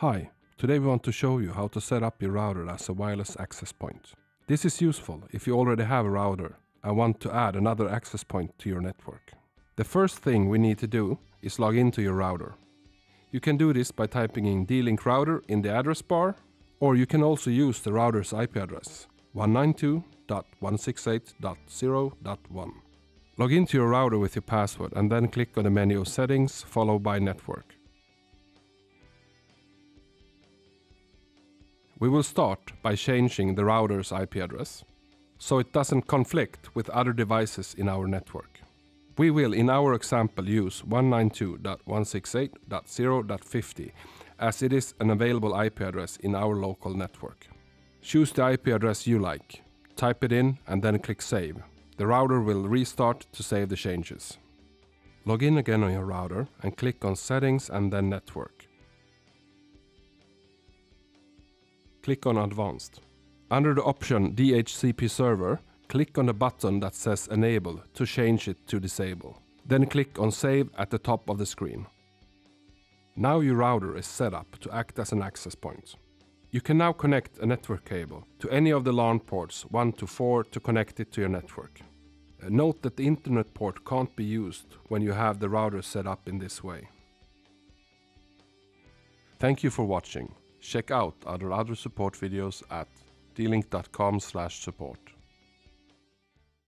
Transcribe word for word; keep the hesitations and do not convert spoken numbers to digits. Hi, today we want to show you how to set up your router as a wireless access point. This is useful if you already have a router and want to add another access point to your network. The first thing we need to do is log into your router. You can do this by typing in D-Link router in the address bar, or you can also use the router's I P address one ninety-two dot one sixty-eight dot zero dot one. Log into your router with your password and then click on the menu Settings followed by Network. We will start by changing the router's I P address, so it doesn't conflict with other devices in our network. We will in our example use one ninety-two dot one sixty-eight dot zero dot fifty as it is an available I P address in our local network. Choose the I P address you like, type it in and then click Save. The router will restart to save the changes. Log in again on your router and click on Settings and then Network. Click on Advanced. Under the option D H C P Server, click on the button that says Enable to change it to Disable. Then click on Save at the top of the screen. Now your router is set up to act as an access point. You can now connect a network cable to any of the LAN ports one to four to connect it to your network. Note that the internet port can't be used when you have the router set up in this way. Thank you for watching. Check out our other support videos at d link dot com slash support.